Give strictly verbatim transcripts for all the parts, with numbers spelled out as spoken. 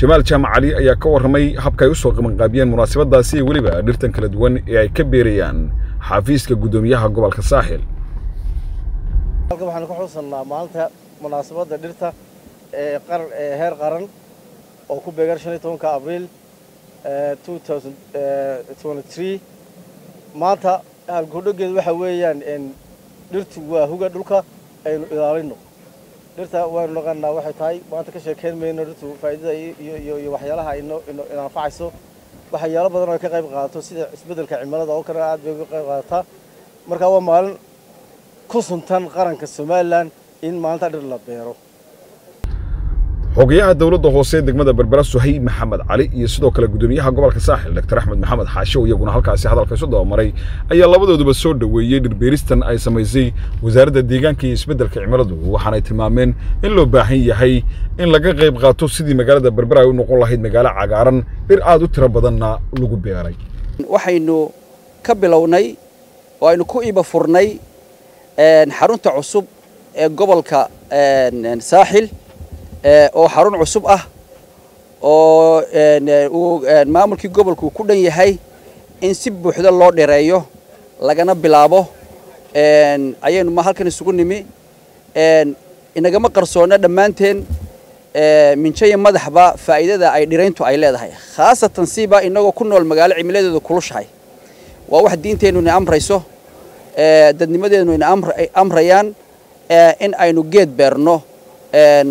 جمال شام علي يا كور مي حبك يسوق من قابيان مناسبات داسية ولبا درتن كلدوان يا كبيريان حافيز كجدوميها جبل كساحل. اليوم حنكون حصلنا مالتها مناسبات درتها قر هير قرن أو كوبيجر شنيتون كأبريل. ألفين وثلاثة وعشرين ماذا الجودة الوحيدة إن درت وهو دلوقا إنه إدارينه درت وانلقنا واحد هاي ما تكشف كل من درت فائدة ي ي يوحيلها إنه إنه إنه فعسه وحيلا بدرنا كقريب قاتو سيد بدل كعملة ده وكنا عاد بقريب قاتها مركوا مال كوسنتان قرن كسمالان إن ما تقدر لبيره. وقياها الدولة هوسين دقمة بربرة سهيب محمد علي يسدو كلا قدوميها جبل ساحل دكتور أحمد محمد حاشو يقولون هالك عسى هذا الكسود ومري أي الله بدو بسود ويدير بيرستن أي سميزي وزارة الديجان كي يسبدل كعملته وحنا تمامين إن لو باهي هي إن لقى غيب غاتو سيدي مجال بربرة ونقول الله هيد مجال عجارن برأدو تربضنا لوجب بيري وحينو كبلوني وإنه كويبة فرني نحرون تعصب جبل كا ساحل oo xarun cusub ah oo een maamulkii gobolku ku dhan yahay in si buuxda loo dheereeyo lagana bilaabo een ayaynu ma halkan isugu nimi een inaga ma qarsoona dhamaanteen ee minjay madaxba faa'iidada ay dhireyntu ay leedahay khaasatan siiba inagoo ku nool magaalo cimiladeedu kulushahay waa wax diinteenu in amrayso ee dadnimadeenu in amrayaan in aynu geed beerno een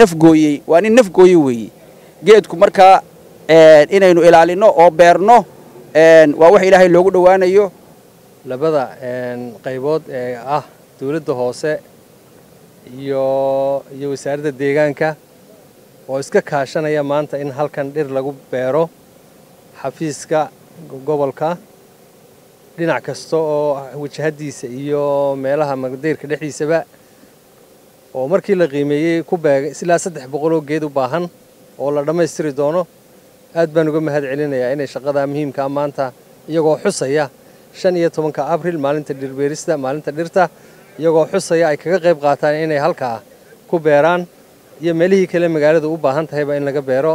nafgooyay waa in nafgooyay weey geedku marka een inaynu ilaalino oo beerno een waa wax Ilaahay loogu dhawaanayo labada een qaybood ee ah dawladda hoose iyo iyo wasaaradda deegaanka oo iska kaashanaya maanta in halkan dhir lagu beero xafiiska gobolka dhinac kasta oo wajahadiisa iyo meelaha magdeerka dhaxiisaba oo markii la qiimeeyay ku baagay ilaa saddex boqol oo geed u baahan oo la dhameystiri doono aad baan uga mahad celinayaa inay shaqada muhiimka ah maanta iyagoo xusaya shan iyo tobanka abriil maalinta dhirbeerista maalinta dhirta iyagoo xusaya ay kaga qayb qaataan inay halka ku beeraan iyo meelihii kale magaalada u baahan tahayba in laga beero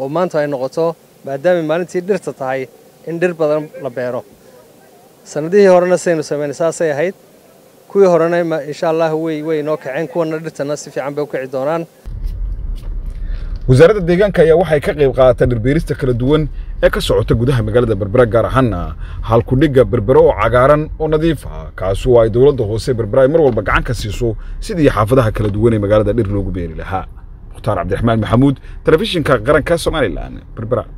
oo maanta ay noqoto maadaama maalintii dhirta tahay in dhir badan la beero sanadihii horena saynu sameeyay ahayd kuwi horana in sha Allah way way noo kaceen kuwana dhirtana si fiican bay u kici doonaan wasaaradda deegaanka ayaa waxay ka qayb qaadatay dhirbeerista kala duwan ee ka socota gudaha magaalada Berbera gaar ahaan halku dhiga Berbera oo cagaaran oo nadiif ah kaas oo ay dawladda hoose Berbera mar walba gacan ka siiso sidii xaafadaha kala duwan ee magaalada dhir loogu beeri lahaa Muqtar Cabdiraxmaan Maxamuud telefishinka qaranka Soomaaliland Berbera.